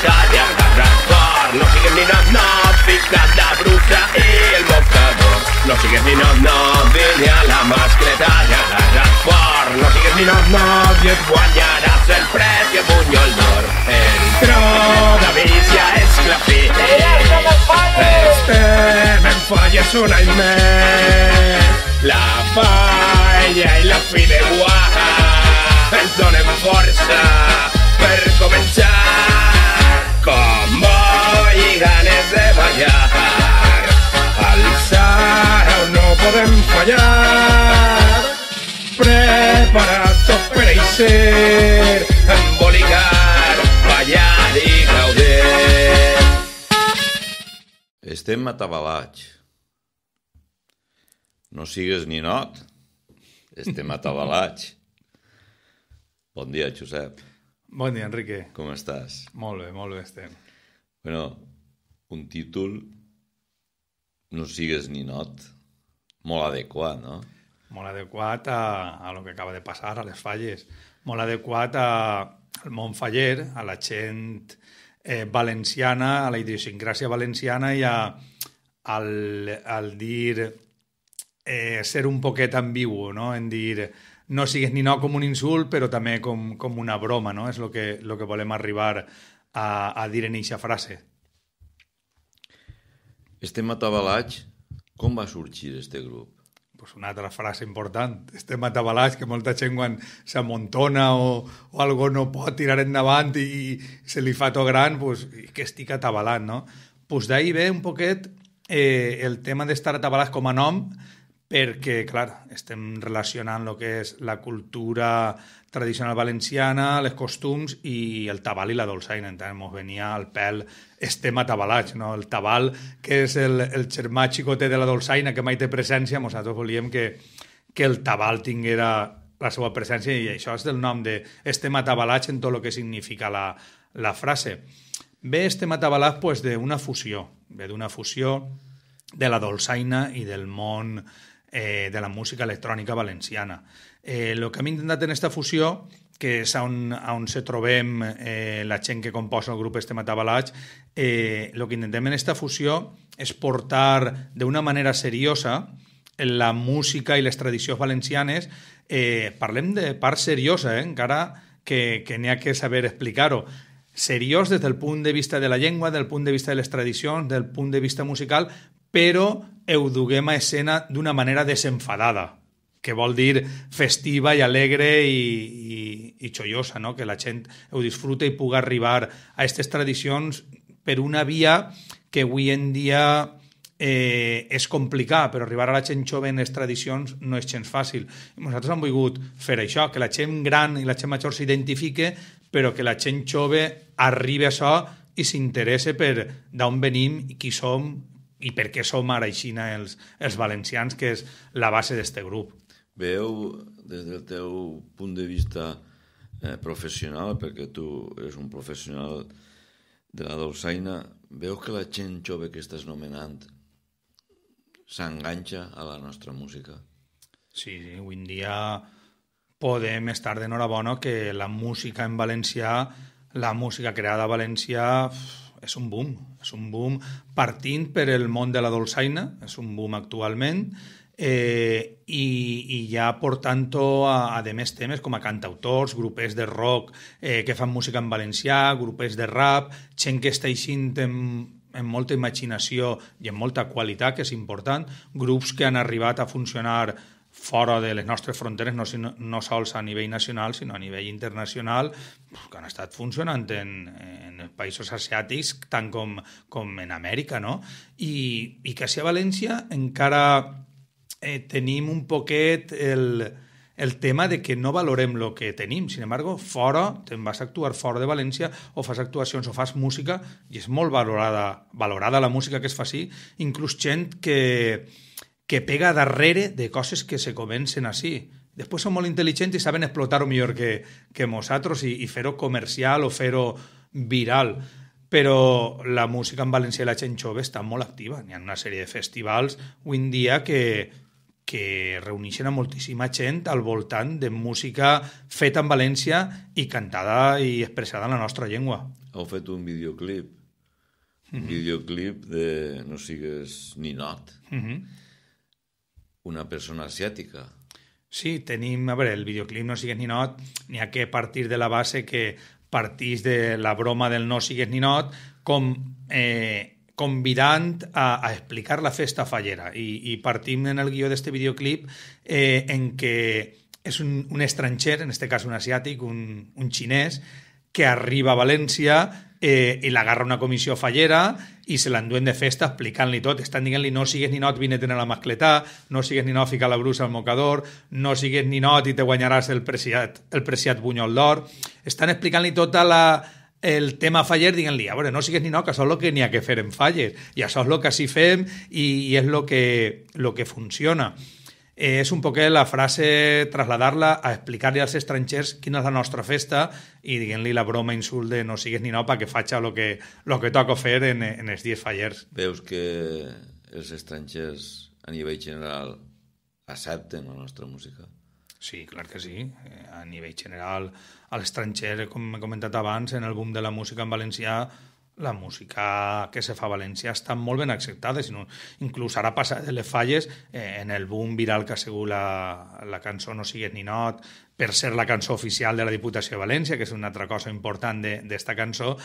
veritat i el de transport. No sigues ninot, no, fica't de brusa i el mocador. No sigues ninot, no, vine a la mascleta i el de transport. No sigues ninot, no, i et guanyaràs el pres i el bunyol d'or. El tro de vícia és clapí. Estem en falles un any més. La paella i la fideuà ens donen força per començar, com boi i ganes de ballar. Al Sara no podem fallar, preparat tot per eixir, embolicar, ballar i gaudir. Estem atabalats. No sigues ninot, estem atabalats. Bon dia, Josep. Bon dia, Enrique. Com estàs? Molt bé estem. Bueno, un títol, no sigues ninot, molt adequat, no? Molt adequat a lo que acaba de passar, a les falles. Molt adequat al món faller, a la gent valenciana, a la idiosincràsia valenciana i al dir ser un poquet ambigu, no? En dir no sigues ninot com un insult, però també com una broma, no? És el que volem arribar a dir en eixa frase. Estem atabalats. Com va sorgir este grup? Pues una altra frase important. Estem atabalats, que molta gent quan s'amontona o algú no pot tirar endavant i se li fa tot gran, pues que estic atabalat, no? Pues d'ahí ve un poquet el tema d'estar atabalats com a nom, perquè, clar, estem relacionant el que és la cultura tradicional valenciana, les costums i el tabal i la dolçaina. Entenem, mos venia al pèl estem atabalats, no? El tabal, que és el germà xicotet de la dolçaina, que mai té presència, nosaltres volíem que el tabal tinguera la seva presència, i això és del nom de estem atabalats en tot el que significa la frase. Ve estem atabalats pues, d'una fusió, ve d'una fusió de la dolçaina i del món de la música electrònica valenciana. El que hem intentat en aquesta fusió, que és on se trobem la gent que composa el grup Estem Atabalats, el que intentem en aquesta fusió és portar d'una manera seriosa la música i les tradicions valencianes. Parlem de part seriosa, encara que n'hi ha que saber explicar-ho. Seriós des del punt de vista de la llengua, del punt de vista de les tradicions, del punt de vista musical, però ho duguem a escena d'una manera desenfadada, que vol dir festiva i alegre i xollosa, no? Que la gent ho disfruta i puga arribar a aquestes tradicions per una via que avui en dia és complicat, però arribar a la gent jove en les tradicions no és gens fàcil. Nosaltres hem volgut fer això, que la gent gran i la gent major s'identifique, però que la gent jove arribi a això i s'interesse per d'on venim i qui som, i per què som ara aixina els valencians, que és la base d'este grup. Veu, des del teu punt de vista professional, perquè tu eres un professional de la dolçaina, veu que la gent jove que estàs nomenant s'enganxa a la nostra música? Sí, avui en dia podem estar d'enhorabona que la música en valencià, la música creada a València, és un boom. És un boom partint per el món de la dolçaina, és un boom actualment, i ja portant-ho a més temes com a cantautors, grupers de rock que fan música en valencià, grupers de rap, gent que està eixint amb molta imaginació i amb molta qualitat, que és important, grups que han arribat a funcionar fora de les nostres fronteres, no sols a nivell nacional, sinó a nivell internacional, que han estat funcionant en els països asiàtics, tant com en Amèrica, no? I que a València encara tenim un poquet el tema de que no valorem el que tenim. Sin embargo, fora, te'n vas a actuar fora de València, o fas actuacions, o fas música, i és molt valorada la música que es fa així, inclús gent que pega darrere de coses que se comencen així. Després són molt intel·ligents i saben explotar-ho millor que nosaltres i fer-ho comercial o fer-ho viral. Però la música en valencià i la gent jove està molt activa. Hi ha una sèrie de festivals avui en dia que reuneixen a moltíssima gent al voltant de música feta en València i cantada i expressada en la nostra llengua. heu fet un videoclip, un videoclip de No sigues ninot, una persona asiàtica. Sí, tenim... A veure, el videoclip No sigues ninot, n'hi ha que partir de la base que partís de la broma del No sigues ninot com... convidant a explicar la festa fallera. I partim en el guió d'este videoclip en què és un estranger, en este cas un asiàtic, un xinès, que arriba a València i l'agarra una comissió fallera i se l'enduen de festa explicant-li tot. Estan dient-li no sigues ninot, vine-te a la mascletà, no sigues ninot, fica la brusa al mocador, no sigues ninot i te guanyaràs el preciat bunyol d'or. Estan explicant-li tota la... el tema faller, diguem-li, a veure, no sigues ninot, que això és el que n'hi ha que fer en falles, i això és el que així fem i és el que funciona. És un poc la frase, traslladar-la a explicar-li als estrangers quina és la nostra festa i diguem-li la broma insult de no sigues ninot perquè faig el que toca fer en els dies fallers. Veus que els estrangers a nivell general accepten la nostra música? Sí, clar que sí. A nivell general, a l'estranger, com he comentat abans, en el boom de la música en valencià, la música que se fa a València està molt ben acceptada. Inclús ara passa de les falles, en el boom viral que ha sigut la cançó No sigues ninot, per ser la cançó oficial de la Diputació de València, que és una altra cosa important d'esta cançó,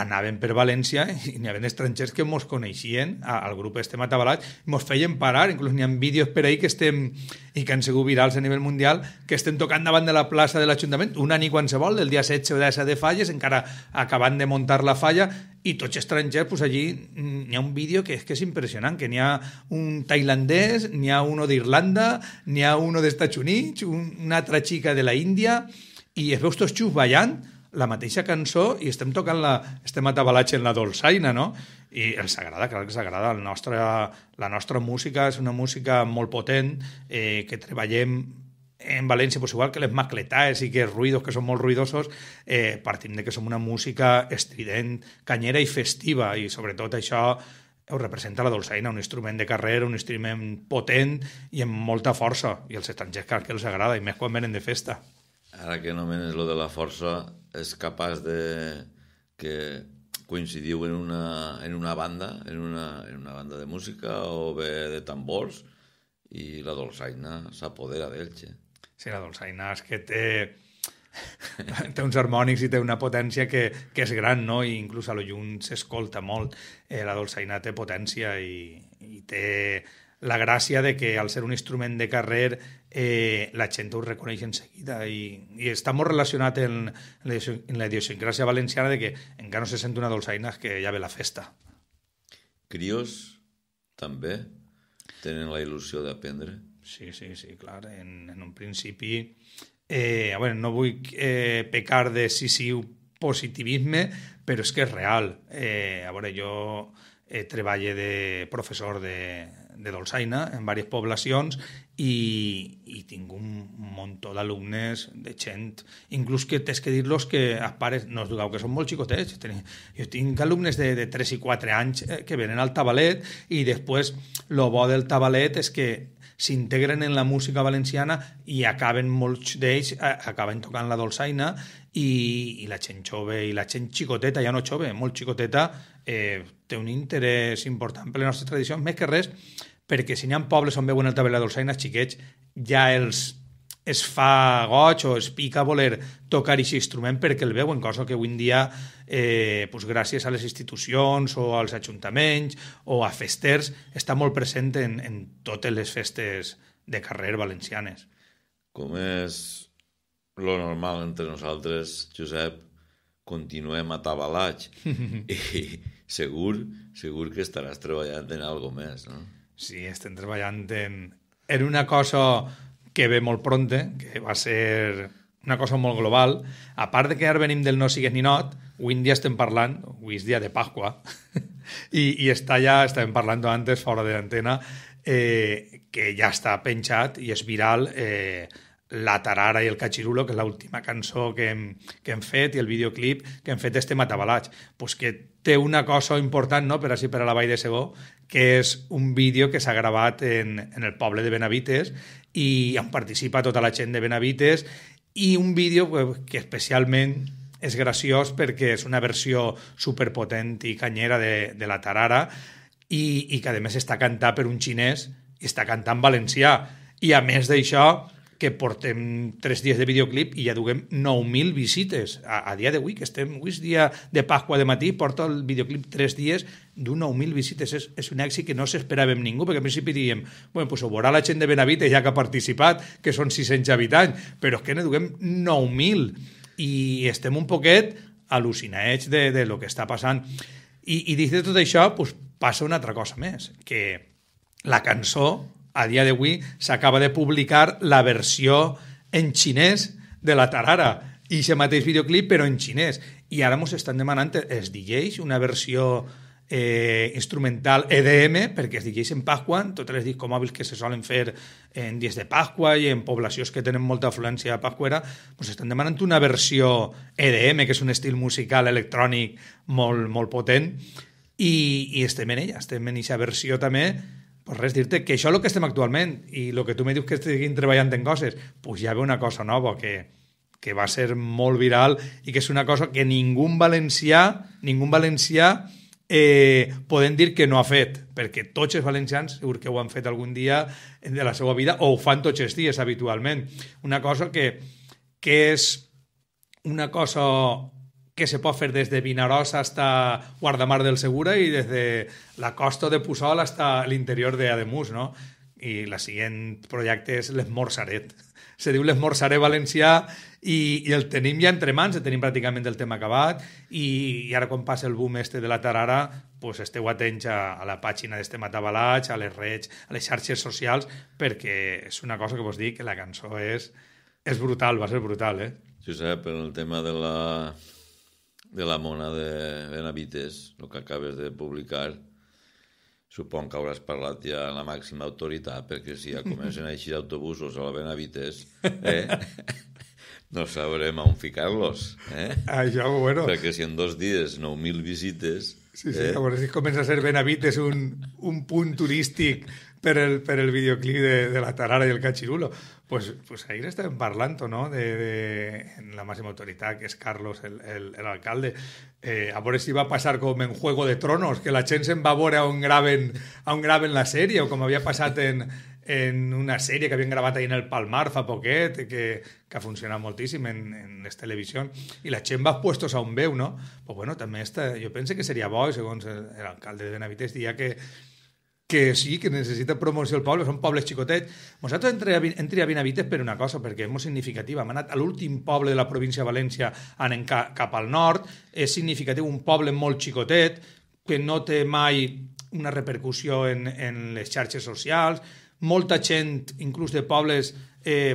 anaven per València i n'hi havia estrangers que mos coneixien al grup Estem Atabalats, mos feien parar, inclús n'hi ha vídeos per ahí que estem, i que han sigut virals a nivell mundial, que estem tocant davant de la plaça de l'Ajuntament, una nit qualsevol, del dia 16 o 17 de falles, encara acabant de muntar la falla, i tots estrangers, doncs allí n'hi ha un vídeo que és impressionant, que n'hi ha un tailandès, n'hi ha uno d'Irlanda, n'hi ha uno d'Estats Units, una altra xica de la Índia, i es veus tots xus ballant la mateixa cançó i estem tocant Estem Atabalats en la dolçaina, no? I els agrada, clar que els agrada. La nostra música és una música molt potent, que treballem en València, doncs igual que les mascletàs i que els ruïdos, que són molt ruïdosos, partim de que som una música estrident, canyera i festiva, i sobretot això ho representa la dolçaina, un instrument de carrer, un instrument potent i amb molta força, i els estrangers, clar que els agrada, i més quan venen de festa. Ara que anomenes lo de la força, és capaç de que coincidiu en una banda de música o bé de tambors, i la dolçaina s'apodera d'ells. Sí, la dolçaina és que té uns harmònics i té una potència que és gran, no? I inclús a lo lluny s'escolta molt. La dolçaina té potència i té la gràcia de que al ser un instrument de carrer la gent ho reconeix en seguida i està molt relacionat en la idiosincràsia valenciana de que encara no se sent una dolçaina que ja ve la festa. Crios també tenen la il·lusió d'aprendre. Sí, clar. En un principi... A veure, no vull pecar de positivisme, però és que és real. A veure, jo treballo de professor de dolçaina en diverses poblacions i tinc un muntó d'alumnes, de gent, inclús que tens que dir-los que els pares no es dugueu, que són molt xicotets. Jo tinc alumnes de 3 i 4 anys que venen al tabalet i després el bo del tabalet és que s'integren en la música valenciana i acaben, molts d'ells, acaben tocant la dolçaina i la gent jove i la gent xicoteta, ja no jove, molt xicoteta, té un interès important per les nostres tradicions, més que res, perquè si n'hi ha pobles on veuen el tabalet de dolçaina, xiquets, ja es fa goig o es pica voler tocar aquest instrument perquè el veuen, cosa que avui en dia, gràcies a les institucions o als ajuntaments o a festers, està molt present en totes les festes de carrer valencianes. Com és lo normal entre nosaltres, Josep, continuem atabalats i segur que estaràs treballant en algo més, no? Sí, estem treballant en una cosa que ve molt pronte, que va ser una cosa molt global. A part que ara venim del No sigues ninot, avui en dia estem parlant, avui és dia de Pasqua, i estàvem parlant antes, fora de l'antena, que ja està penjat i és viral La Tarara i El Catxirulo, que és l'última cançó que hem fet, i el videoclip que hem fet Estem Atabalats. Doncs que té una cosa important, no?, per a la Vall de Segó, que és un vídeo que s'ha gravat en el poble de Benavites i on participa tota la gent de Benavites, i un vídeo que especialment és graciós perquè és una versió superpotent i canyera de La Tarara i que, a més, està cantant per un xinès i està cantant valencià. I, a més d'això, que portem 3 dies de videoclip i ja duguem 9.000 visites. A dia d'avui, que estem avui dia de Pasqua de matí, porta el videoclip 3 dies d'un 9.000 visites. És un èxit que no s'esperàvem ningú, perquè al principi diem, bueno, pues ho veurà la gent de Benavites ja que ha participat, que són 600 habitants, però és que ne duguem 9.000 i estem un poquet al·lucinats de lo que està passant. I dins de tot això, pues, passa una altra cosa més, que la cançó a dia d'avui s'acaba de publicar la versió en xinès de La Tarara i el mateix videoclip però en xinès, i ara ens estan demanant els DJs una versió instrumental EDM, perquè els DJs en Pasqua, en totes les discomòbils que se solen fer en dies de Pasqua i en poblacions que tenen molta afluència pasquera, doncs estan demanant una versió EDM, que és un estil musical electrònic molt, molt potent, i estem en ella, estem en aquesta versió també. Pues res, dir-te que això és el que estem actualment i el que tu me dius que estiguin treballant en coses, pues ja ve una cosa nova que va ser molt viral i que és una cosa que ningú valencià podem dir que no ha fet, perquè tots els valencians segur que ho han fet algun dia de la seva vida o ho fan tots els dies habitualment. Una cosa que és una cosa que se pot fer des de Vinarosa fins a Guardamar del Segura i des de la costa de Puzol fins a l'interior d'Ademus, no? I el següent projecte és l'esmorzaret. Se diu l'esmorzaret valencià i el tenim ja entre mans, tenim pràcticament el tema acabat i ara quan passa el boom este de La Tarara, pues esteu atents a la pàgina d'Estem Atabalats, a les xarxes socials, perquè és una cosa que vos dic, que la cançó és brutal, va ser brutal, eh? Josep, el tema de la mona de Benavites, el que acabes de publicar, supon que hauràs parlat ja amb la màxima autoritat, perquè si ja comencen a eixir autobusos a la Benavites, no sabrem on ficar-los. Això, bueno. Perquè si en 2 dies 9.000 visites... Sí, llavors comença a ser Benavites un punt turístic per el videoclip de La Tarara i El Catxirulo. Pues ahir estàvem parlant, no?, de la màxima autoritat, que és Carlos, el alcalde. A veure si va passar com en Juego de Tronos, que la gent se'n va a veure on graven la sèrie, o com havia passat en una sèrie que havien gravat ahir en el Palmar fa poquet, que ha funcionat moltíssim en les televisions, i la gent va puestos a on veu, no? Pues bueno, també està... Jo penso que seria bo, segons l'alcalde de Benavites, dia que sí, que necessita promoció al poble, són pobles xicotets. Nosaltres entrem a Benavites per una cosa, perquè és molt significativa. Hem anat a l'últim poble de la província de València, anem cap al nord, és significatiu, un poble molt xicotet, que no té mai una repercussió en les xarxes socials, molta gent, inclús de pobles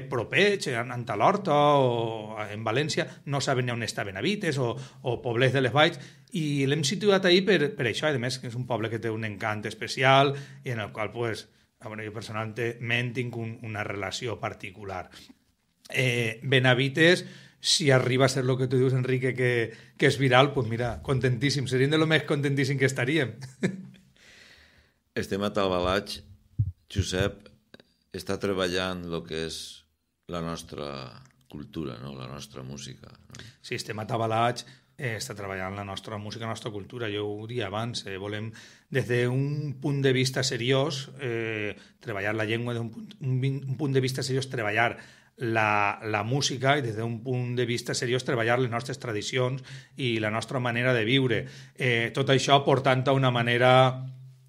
propers, en Talhorta o en València, no saben on està Benavites o pobles de les valls, i l'hem situat ahir per això, i a més que és un poble que té un encant especial i en el qual, pues, bueno, jo personalment tinc una relació particular. Benavites, si arriba a ser el que tu dius, Enrique, que és viral, pues mira, contentíssim, seríem de lo més contentíssim que estaríem. Estem atabalats, Josep, està treballant el que és la nostra cultura, no?, la nostra música. No? Sí, Estem Atabalats, està treballant la nostra música, la nostra cultura. Jo ho diria abans, volem des d'un punt de vista seriós treballar la llengua, des d'un punt de vista seriós treballar la música i des d'un punt de vista seriós treballar les nostres tradicions i la nostra manera de viure. Tot això portant a una manera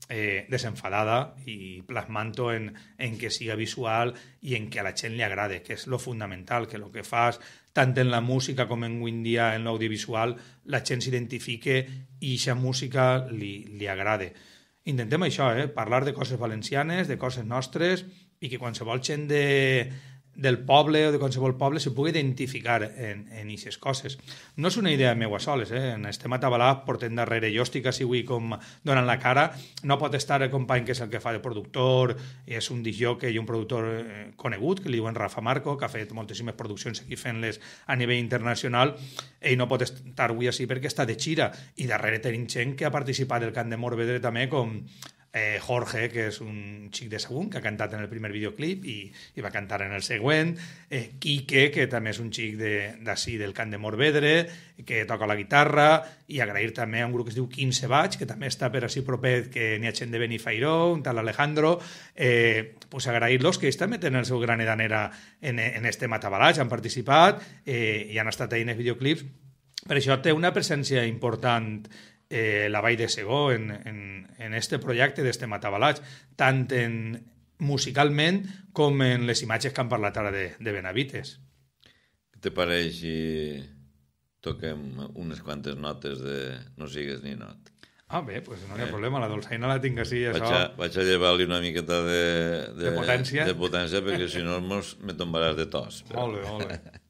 desenfadada i plasmant-ho en que siga visual i en que a la gent li agrade, que és lo fundamental, que el que fas tant en la música com en un dia en l'audiovisual la gent s'identifique i aquesta música li agrade. Intentem això, parlar de coses valencianes, de coses nostres, i que qualsevol gent del poble o de qualsevol poble se pugui identificar en aquestes coses. No és una idea meua soles, en Estem Atabalats portem darrere, jo estic així avui com donant la cara, no pot estar el company que és el que fa de productor, és un discjòquei i un productor conegut, que li diuen Rafa Marco, que ha fet moltíssimes produccions aquí fent-les a nivell internacional, ell no pot estar avui així perquè està de gira, i darrere tenim gent que ha participat del Camp de Morvedre també, com Jorge, que és un xic de Sagunt, que ha cantat en el primer videoclip i va cantar en el següent, Quique, que també és un xic d'ací del Camp de Morvedre, que toca la guitarra, i agrair també a un grup que es diu Quince Baig, que també està per ací propet, que n'hi ha gent de Benifairó, un tal Alejandro, pues agrair-los, que ells també tenen el seu granet de arena en Estem Atabalats, han participat i han estat ahir en els videoclips. Per això té una presència important la Vall de Segó en este projecte d'Estem Atabalats, tant musicalment com en les imatges que han parlat ara de Benavites. Què te pareix si toquem unes quantes notes de No sigues ninot? Ah, bé, doncs no hi ha problema, la dolçaina la tinc així. Vaig a llevar-li una miqueta de potència, perquè si no me tombaràs de tos. Molt bé, molt bé.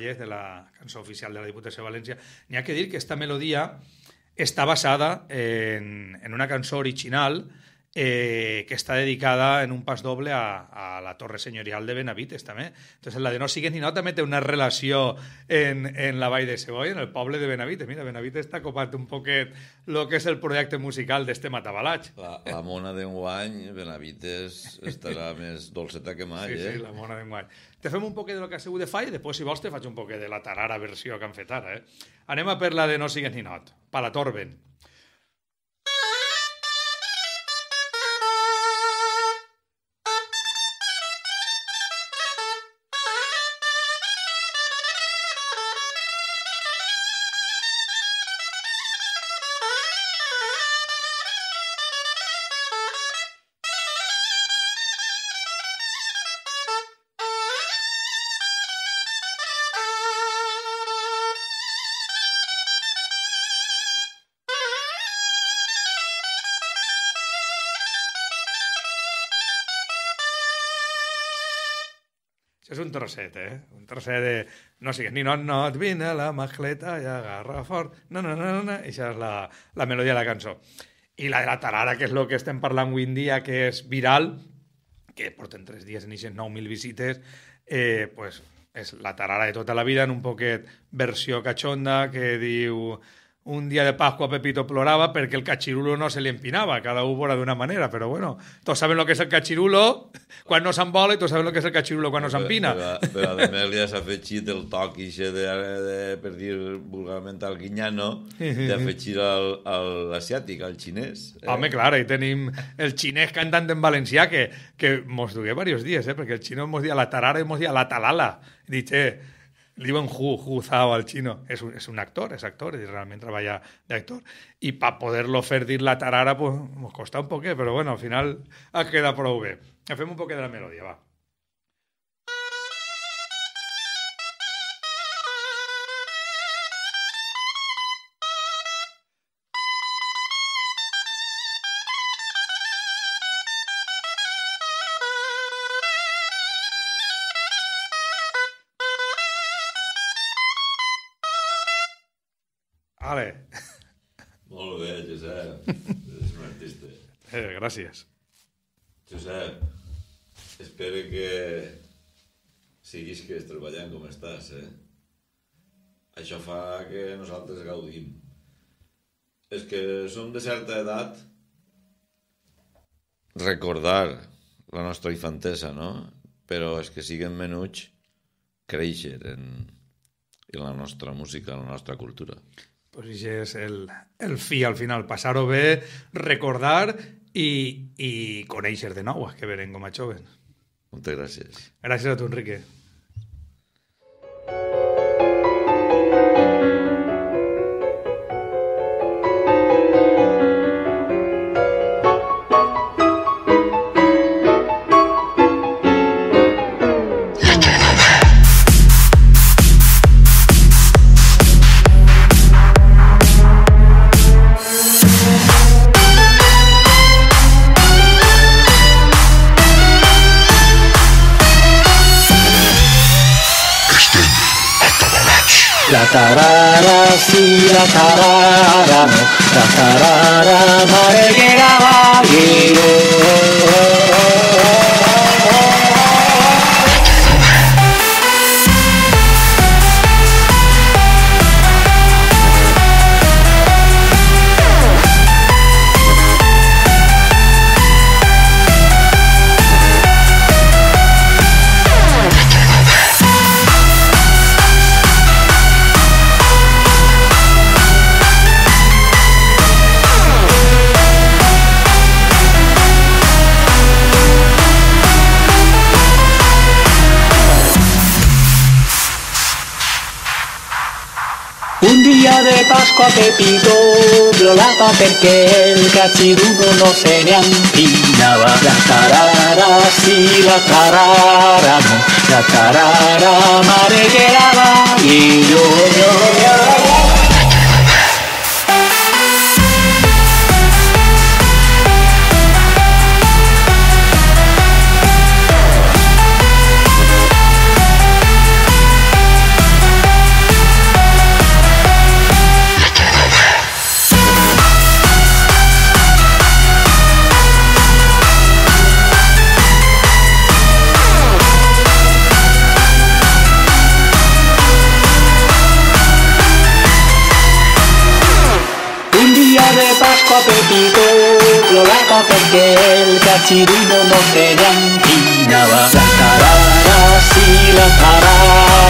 De la cançó oficial de la Diputació de València. N'hi ha que dir que aquesta melodia està basada en una cançó original que està dedicada en un pas doble a la Torre Senyorial de Benavites, també. Entonces, la de No sigues ninot també té una relació en la Vall de Segó i en el poble de Benavites. Mira, Benavites està copat un poquet el que és el projecte musical d'Estem Atabalats. La mona d'enguany, Benavites, estarà més dolceta que mai. Sí, sí, la mona d'enguany. Te fem un poquet del que ha sigut de fa i després, si vols, te faig un poquet de la Tarara versió que han fet ara. Anem a per la de No sigues ninot, pa la Torben. És un trosset, un trosset de No sigues ninot, no, vine a la macleta i agarra fort, no, no, no, no. Això és la melodia de la cançó. I la de la Tarara, que és el que estem parlant avui en dia, que és viral, que porten 3 dies en eixes 9.000 visites, pues és la Tarara de tota la vida, en un poquet versió catxonda, que diu: un dia de Pascua Pepito plorava perquè el catxirulo no se li empinava, cada un vora d'una manera, però bueno, tots saben lo que és el catxirulo quan no s'embola i tots saben lo que és el catxirulo quan no s'empina. Però a més li has afegit el toc ixe de, per dir vulgarment, al guinyano, d'afegir l'asiàtic, al xinès. Home, clar, i tenim el xinès cantant en valencià que mos dugué diversos dies, perquè el xinès mos dia la Tarara i mos dia la Talala. Dic, li diuen Hu Zao al xino. És un actor, és actor, i realment treballa d'actor. I per poder-lo fer dir la Tarara, pues, mos costa un poquet, però bueno, al final ha quedat prou bé. Fem un poquet de la melodia, va. Vale. Molt bé, Josep. És un artista. Gràcies. Josep, espero que siguis que treballant com estàs. Això fa que nosaltres gaudim. És que som de certa edat. Recordar la nostra infantesa, no? Però és que siguem menuts créixer en la nostra música, en la nostra cultura. Pues això és el fi, al final, passar-ho bé, recordar i conèixer de nou, que venen com a joves. Moltes gràcies. Gràcies a tu, Enrique. La tarara, sí, la tarara, no, la tarara, mare que la va. Un día de Pascua Pepito violaba porque el catxirulo no se le empinaba. La tarara, sí, la tarara, no, la tarara maregueraba y yo. Pepito plorava perquè el catxirulo no se li empinava. La tarara, sí, la tarara.